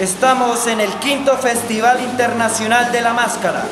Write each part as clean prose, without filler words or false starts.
Estamos en el 5º Festival Internacional de la Máscara.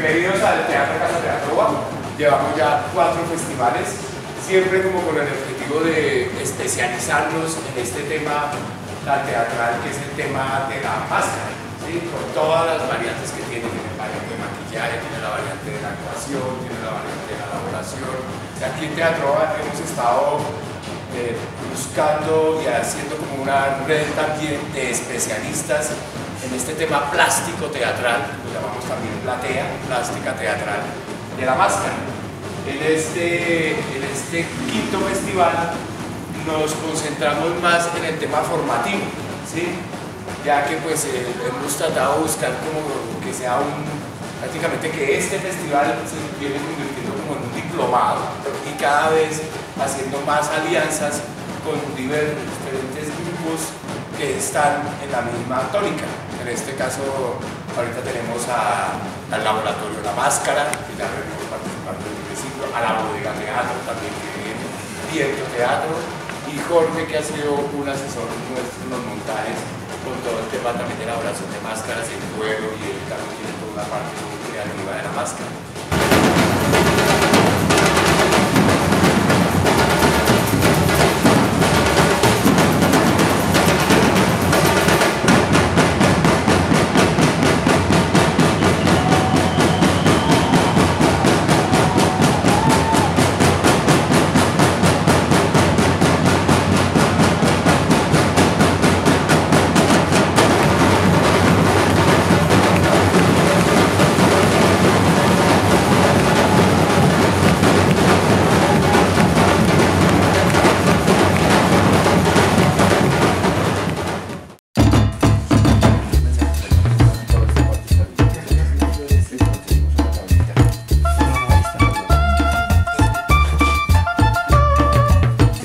Bienvenidos al Teatro Casa Teatrova. Llevamos ya 4 festivales, siempre como con el objetivo de especializarnos en este tema tan teatral que es el tema de la máscara, ¿sí? Con todas las variantes que tiene la variante de maquillaje, tiene la variante de la actuación, tiene la variante de la elaboración. Aquí en Teatrova hemos estado buscando y haciendo como una red también de especialistas en este tema plástico teatral, lo llamamos también platea, plástica teatral de la máscara. En este 5º festival nos concentramos más en el tema formativo, ¿sí? Ya que pues hemos tratado de buscar como que sea prácticamente que este festival se viene convirtiendo como en un diplomado y cada vez haciendo más alianzas con diferentes grupos que están en la misma tónica. En este caso, ahorita tenemos al laboratorio La Máscara, que ya venimos participando en el municipio, a la bodega teatro también, que viene viendo teatro, y Jorge, que ha sido un asesor nuestro en los montajes, con todo el tema también de elaboración de máscaras, el juego y el carro tiene toda una parte muy creativa de la máscara.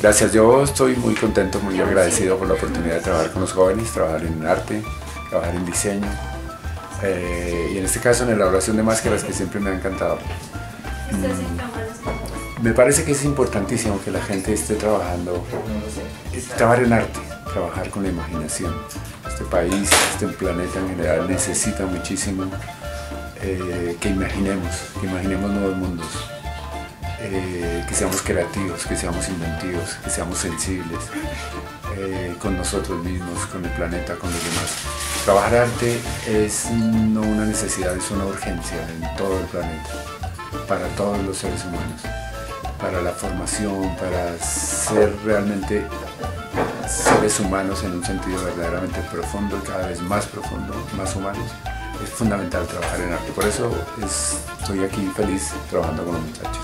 Gracias, yo estoy muy contento, muy agradecido por la oportunidad de trabajar con los jóvenes, trabajar en arte, trabajar en diseño y en este caso en la elaboración de máscaras que siempre me ha encantado. Me parece que es importantísimo que la gente esté trabajando, trabajar en arte, trabajar con la imaginación. Este país, este planeta en general necesita muchísimo que imaginemos nuevos mundos. Que seamos creativos, que seamos inventivos, que seamos sensibles con nosotros mismos, con el planeta, con los demás. Trabajar arte es no una necesidad, es una urgencia en todo el planeta, para todos los seres humanos, para la formación, para ser realmente seres humanos en un sentido verdaderamente profundo, cada vez más profundo, más humanos. Es fundamental trabajar en arte, por eso estoy aquí feliz trabajando con los muchachos.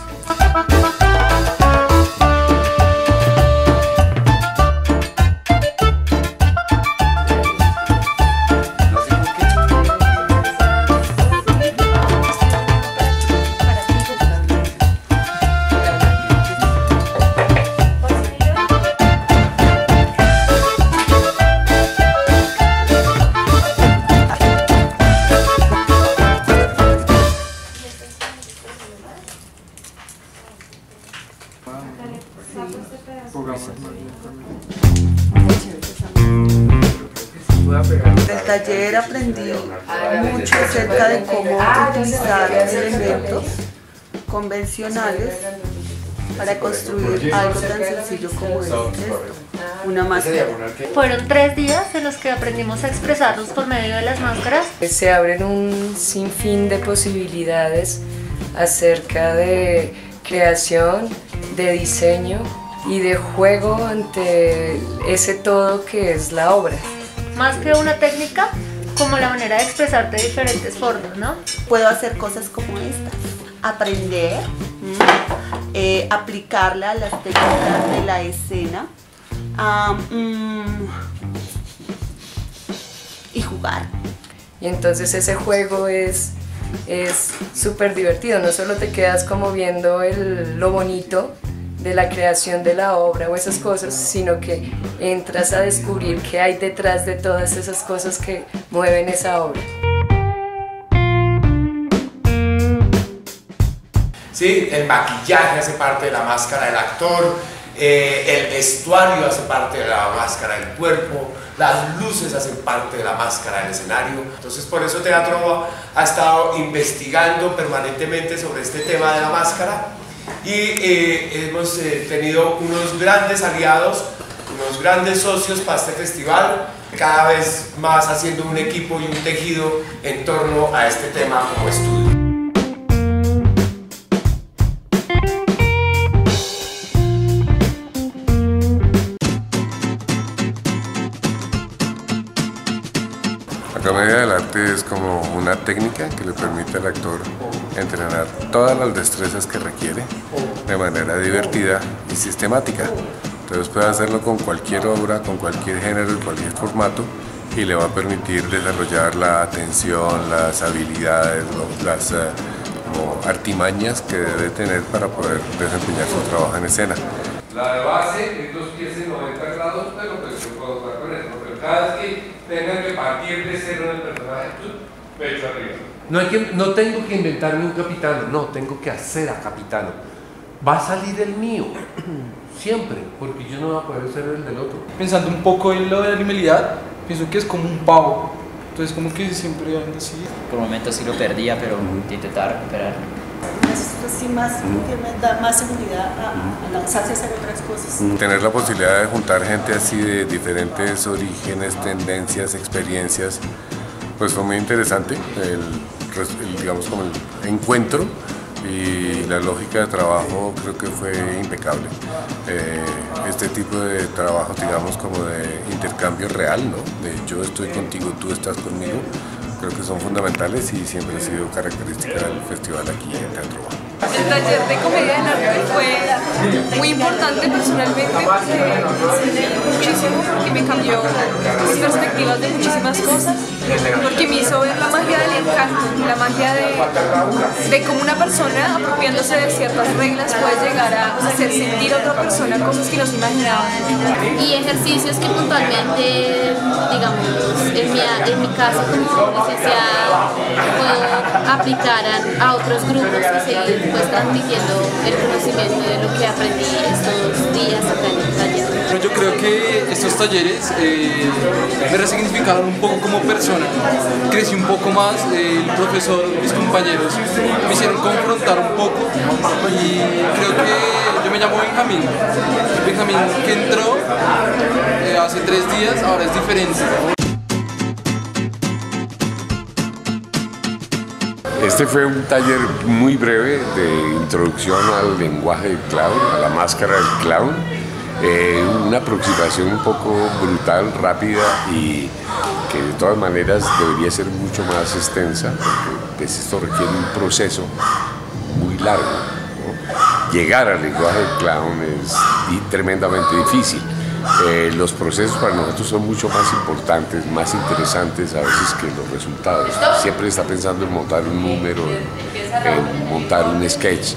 El taller aprendí mucho acerca de cómo utilizar elementos convencionales para construir algo tan sencillo como esto, una máscara. Fueron 3 días en los que aprendimos a expresarnos por medio de las máscaras. Se abren un sinfín de posibilidades acerca de creación, de diseño y de juego ante ese todo que es la obra. Más que una técnica, como la manera de expresarte de diferentes formas, ¿no? Puedo hacer cosas como estas, aprender, aplicarla a las técnicas de la escena y jugar. jugar. Y entonces ese juego es súper divertido, no solo te quedas como viendo lo bonito de la creación de la obra o esas cosas, sino que entras a descubrir qué hay detrás de todas esas cosas que mueven esa obra. Sí, el maquillaje hace parte de la máscara del actor, el vestuario hace parte de la máscara del cuerpo, las luces hacen parte de la máscara del escenario. Entonces por eso Teatrova ha estado investigando permanentemente sobre este tema de la máscara y hemos tenido unos grandes aliados, unos grandes socios para este festival, cada vez más haciendo un equipo y un tejido en torno a este tema como estudio. La comedia del arte es como una técnica que le permite al actor entrenar todas las destrezas que requiere de manera divertida y sistemática. Entonces puede hacerlo con cualquier obra, con cualquier género y cualquier formato, y le va a permitir desarrollar la atención, las habilidades, las como artimañas que debe tener para poder desempeñar su trabajo en escena. La de base es 2 pies de 90 grados, pero pues yo puedo jugar con eso, pero cada vez que tengan que partir de cero del personaje, pecho arriba. No tengo que inventarme un capitano, no, tengo que hacer a capitano. Va a salir el mío, siempre, porque yo no voy a poder ser el del otro. Pensando un poco en lo de la animalidad, pienso que es como un pavo, entonces como que siempre anda así. Por momentos sí lo perdía, pero intentaba recuperarlo. Así más seguridad a lanzarse a hacer otras cosas. Tener la posibilidad de juntar gente así de diferentes orígenes, tendencias, experiencias, pues fue muy interesante el digamos como el encuentro, y la lógica de trabajo creo que fue impecable. Este tipo de trabajos, digamos como de intercambio real, ¿no? De yo estoy contigo, tú estás conmigo, creo que son fundamentales y siempre ha sido característica del festival aquí en Teatrova. El taller de comedia del arte fue muy importante personalmente, porque me muchísimo, porque me cambió mis perspectivas de muchísimas cosas, porque me hizo ver la magia del encanto, la magia de cómo una persona apropiándose de ciertas reglas puede llegar a hacer sentir a otra persona cosas que no se imaginaba. Y ejercicios que puntualmente, digamos, en mi caso como licenciada, puedo aplicar a otros grupos y seguir pues transmitiendo el conocimiento de lo que aprendí estos días acá en el taller. Yo creo que estos talleres me resignificaron un poco como persona, crecí un poco más, el profesor, mis compañeros me hicieron confrontar un poco, y creo que yo me llamo Benjamín. Benjamín que entró hace 3 días, ahora es diferente. Este fue un taller muy breve de introducción al lenguaje del clown, a la máscara del clown. Una aproximación un poco brutal, rápida, y que de todas maneras debería ser mucho más extensa, porque esto requiere un proceso muy largo, ¿no? Llegar al lenguaje del clown es tremendamente difícil. Los procesos para nosotros son mucho más importantes, más interesantes a veces que los resultados. Siempre está pensando en montar un número, en montar un sketch,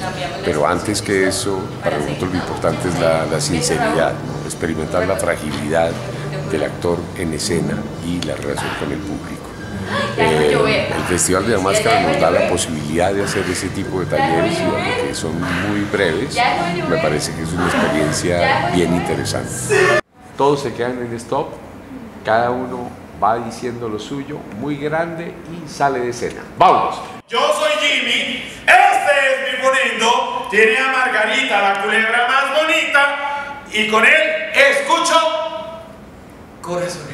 pero antes que eso, para nosotros lo importante es la sinceridad, ¿no? Experimentar la fragilidad del actor en escena y la relación con el público. El Festival de la Máscara nos da la posibilidad de hacer ese tipo de talleres, y que son muy breves, me parece que es una experiencia bien interesante. Todos se quedan en stop, cada uno va diciendo lo suyo, muy grande, y sale de escena. ¡Vamos! Yo soy Jimmy, este es mi poniendo, tiene a Margarita, la culebra más bonita, y con él escucho corazones.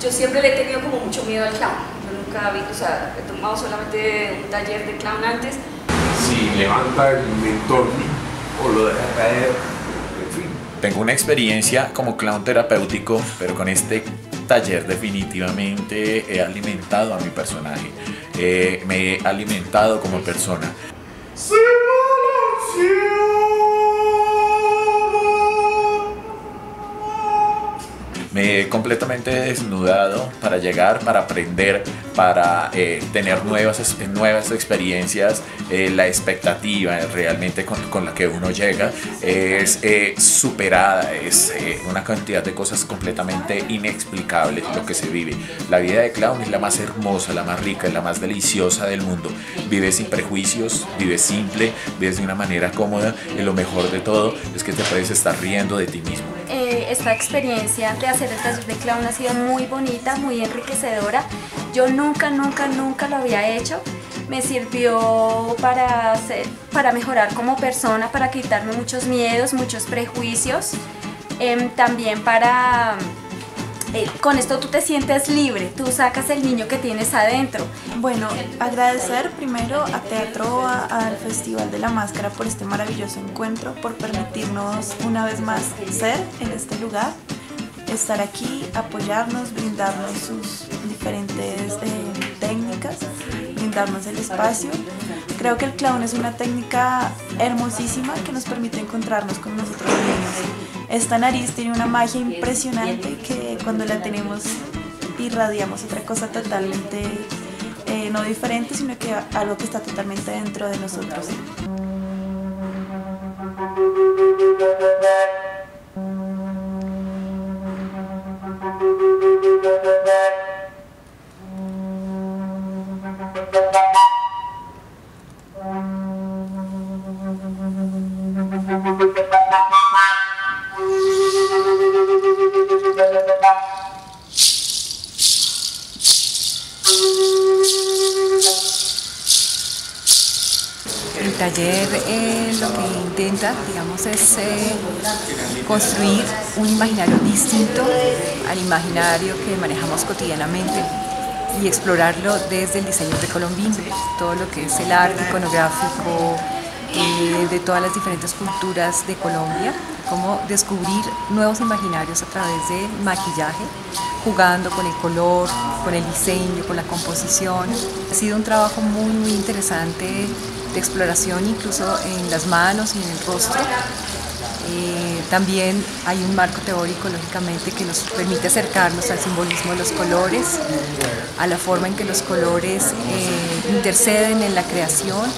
Yo siempre le he tenido como mucho miedo al clown. Yo nunca vi, o sea, he tomado solamente un taller de clown antes. Si levanta el mentor o lo deja caer, en fin. Tengo una experiencia como clown terapéutico, pero con este taller definitivamente he alimentado a mi personaje. Me he alimentado como persona. ¡Sí! me he completamente desnudado para llegar, para aprender, para tener nuevas experiencias. La expectativa realmente con la que uno llega es superada, es una cantidad de cosas completamente inexplicables lo que se vive. La vida de clown es la más hermosa, la más rica, la más deliciosa del mundo. Vive sin prejuicios, vive simple, vives de una manera cómoda, y lo mejor de todo es que te puedes estar riendo de ti mismo. Esta experiencia de hacer el taller de clown ha sido muy bonita, muy enriquecedora. Yo nunca lo había hecho. Me sirvió para mejorar como persona, para quitarme muchos miedos, muchos prejuicios. También para... con esto tú te sientes libre, tú sacas el niño que tienes adentro. Bueno, agradecer primero a Teatrova, al Festival de la Máscara por este maravilloso encuentro, por permitirnos una vez más ser en este lugar, estar aquí, apoyarnos, brindarnos sus diferentes técnicas, brindarnos el espacio. Creo que el clown es una técnica hermosísima que nos permite encontrarnos con nosotros mismos. Esta nariz tiene una magia impresionante que cuando la tenemos irradiamos otra cosa totalmente, no diferente, sino que algo que está totalmente dentro de nosotros. El taller lo que intenta, digamos, es construir un imaginario distinto al imaginario que manejamos cotidianamente y explorarlo desde el diseño precolombino, todo lo que es el arte iconográfico de todas las diferentes culturas de Colombia, cómo descubrir nuevos imaginarios a través del maquillaje, jugando con el color, con el diseño, con la composición. Ha sido un trabajo muy interesante de exploración, incluso en las manos y en el rostro. También hay un marco teórico, lógicamente, que nos permite acercarnos al simbolismo de los colores, a la forma en que los colores interceden en la creación,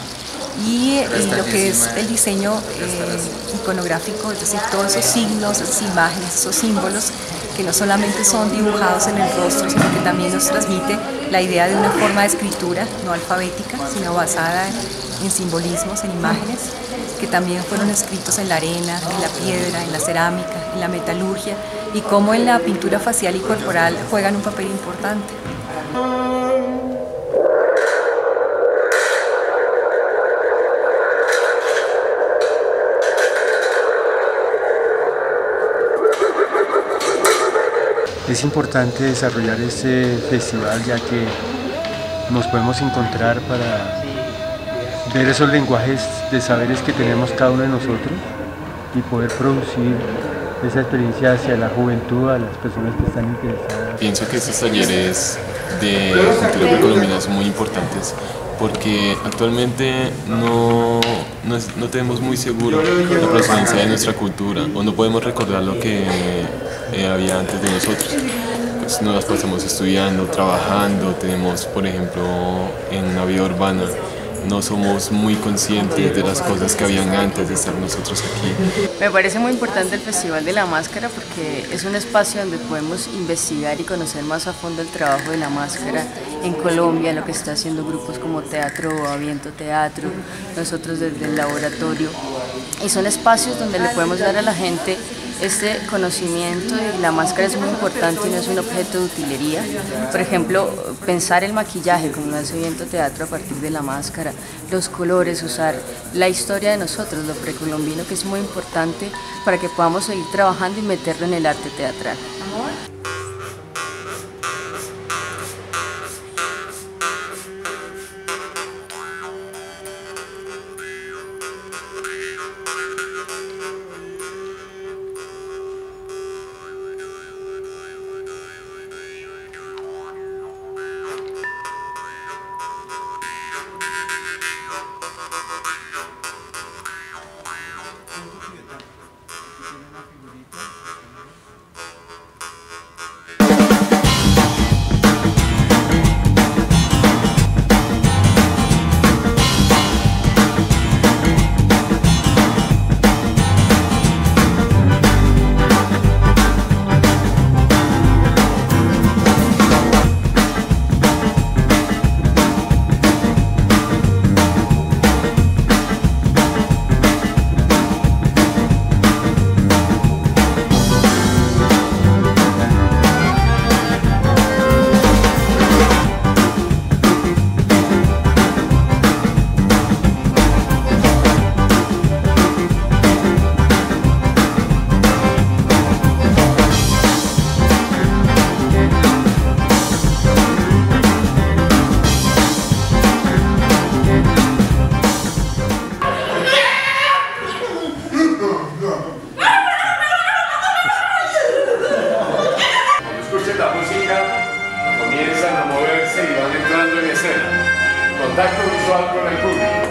y lo que es el diseño iconográfico, es decir, todos esos signos, esas imágenes, esos símbolos que no solamente son dibujados en el rostro, sino que también nos transmite la idea de una forma de escritura no alfabética, sino basada en simbolismos, en imágenes, que también fueron escritos en la arena, en la piedra, en la cerámica, en la metalurgia, y cómo en la pintura facial y corporal juegan un papel importante. Es importante desarrollar este festival, ya que nos podemos encontrar para ver esos lenguajes de saberes que tenemos cada uno de nosotros y poder producir esa experiencia hacia la juventud, a las personas que están interesadas. Pienso que estos talleres de cultura precolombina son muy importantes porque actualmente no tenemos muy seguro la procedencia de nuestra cultura o no podemos recordar lo que había antes de nosotros. Pues nos las pasamos estudiando, trabajando, tenemos por ejemplo en la vida urbana, no somos muy conscientes de las cosas que habían antes de estar nosotros aquí. Me parece muy importante el Festival de la Máscara porque es un espacio donde podemos investigar y conocer más a fondo el trabajo de la máscara en Colombia, lo que está haciendo grupos como Teatrova, Teatro, nosotros desde el laboratorio. Y son espacios donde le podemos dar a la gente este conocimiento, y la máscara es muy importante y no es un objeto de utilería. Por ejemplo, pensar el maquillaje como lo hace Teatro a partir de la máscara, los colores, usar la historia de nosotros, lo precolombino, que es muy importante para que podamos seguir trabajando y meterlo en el arte teatral. y van entrando en escena. Contacto visual con el público.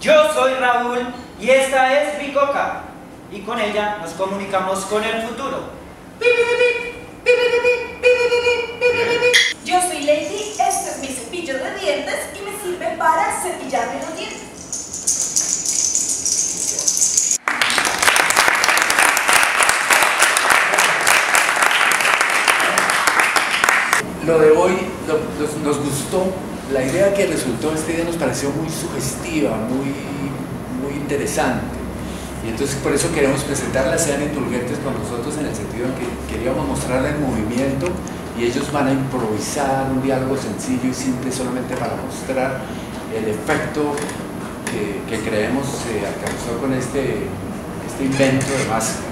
Yo soy Raúl y esta es mi coca, y con ella nos comunicamos con el futuro. Yo soy Lady, este es mi cepillo de dientes y me sirve para cepillarme los dientes. Lo de hoy nos gustó, la idea que resultó este día nos pareció muy sugestiva, muy interesante, y entonces por eso queremos presentarla, sean indulgentes con nosotros en el sentido en que queríamos mostrarla en movimiento y ellos van a improvisar un diálogo sencillo y simple solamente para mostrar el efecto que creemos se alcanzó con este invento de máscara.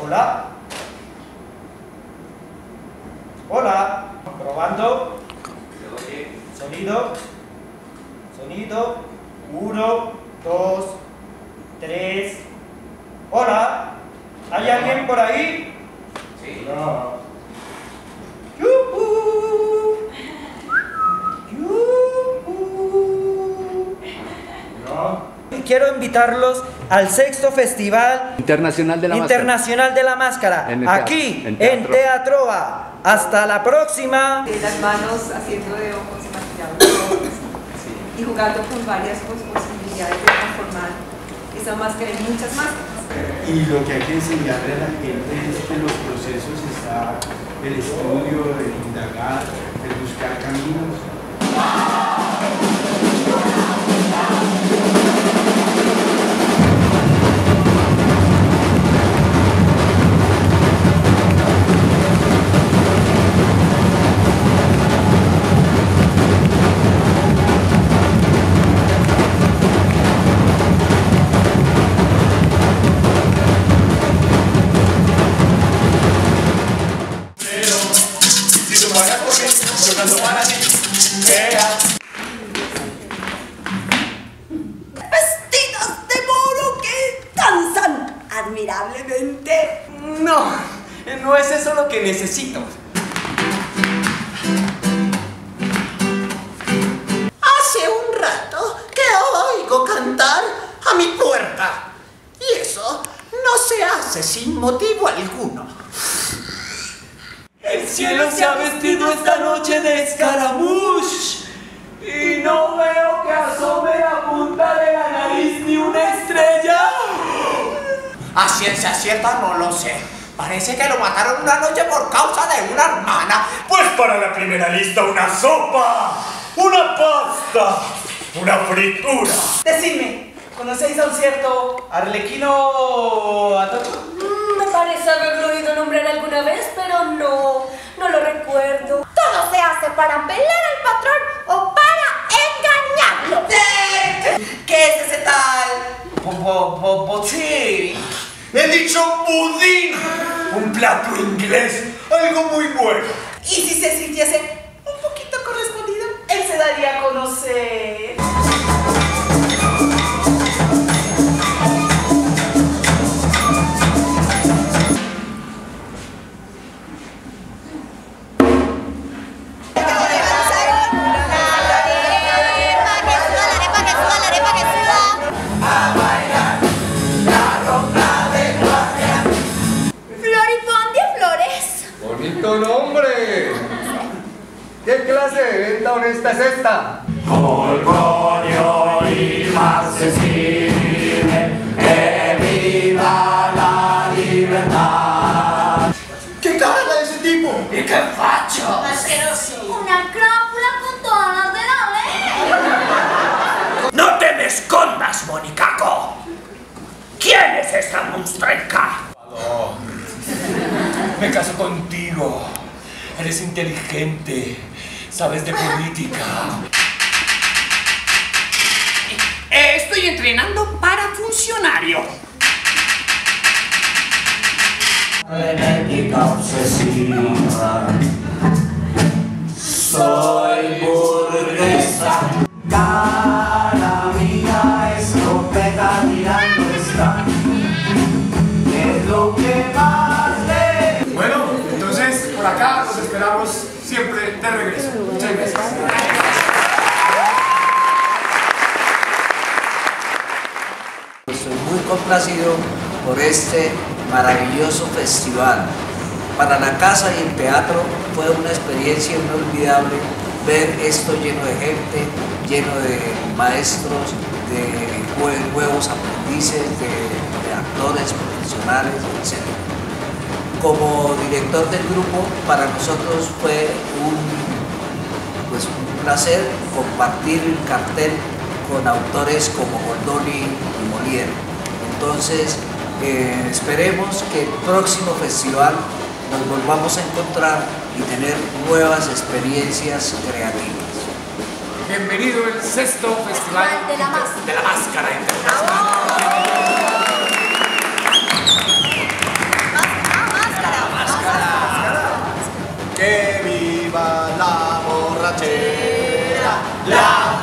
Hola. Hola. Probando. Sonido. Sonido. 1, 2, 3. Hola. ¿Hay alguien por ahí? Sí. No. Quiero invitarlos al 6º Festival Internacional de la Máscara, aquí en Teatrova. Hasta la próxima. Las manos haciendo de ojos, maquillando ojos, sí. Y jugando con varias posibilidades de transformar esa máscara en muchas máscaras. Y lo que hay que enseñarle a la gente es que los procesos están el estudio, el indagar, el buscar caminos. Admirablemente. No, no es eso lo que necesito. Hace un rato que oigo cantar a mi puerta. Y eso no se hace sin motivo alguno. El cielo se ha vestido esta noche de escaramush. Y no veo que asome la punta de la nariz ni una estrella. A ciencia cierta no lo sé. Parece que lo mataron una noche por causa de una hermana. Pues para la primera lista una sopa, una pasta, una fritura. Decidme, ¿conocéis a un cierto arlequino Atocho? Me parece haberlo oído nombrar alguna vez, pero no lo recuerdo. Todo se hace para pelear al patrón o para engañarlo. ¿Qué es ese tal? Popopopotín. He dicho pudín, un plato inglés, algo muy bueno. Y si se sintiese un poquito correspondido, él se daría a conocer. ¡Qué clase de venta honesta es esta! orgoglio inmarcesibile, e viva la libertà. Che cazzo è ese tipo? E che faccio? Una cropula con tono de la ley. No te me escondas, monicaco. ¿Quién es esta monstrenca? Me caso contigo. Eres inteligente. Sabes de política. Estoy entrenando para funcionario. Frenética obsesiva. Soy burguesa. Cara mía, escopeta mirando está. Es lo que vale. Bueno, entonces por acá los esperamos siempre de regreso. Muchas gracias. Complacido por este maravilloso festival. Para la casa y el teatro fue una experiencia inolvidable ver esto lleno de gente, lleno de maestros, de nuevos aprendices, de actores profesionales, etc. Como director del grupo, para nosotros fue un placer compartir el cartel con autores como Goldoni y Molière. Entonces, esperemos que el próximo festival nos volvamos a encontrar y tener nuevas experiencias creativas. Bienvenido al sexto festival de la máscara internacional. ¡Que viva la borrachera!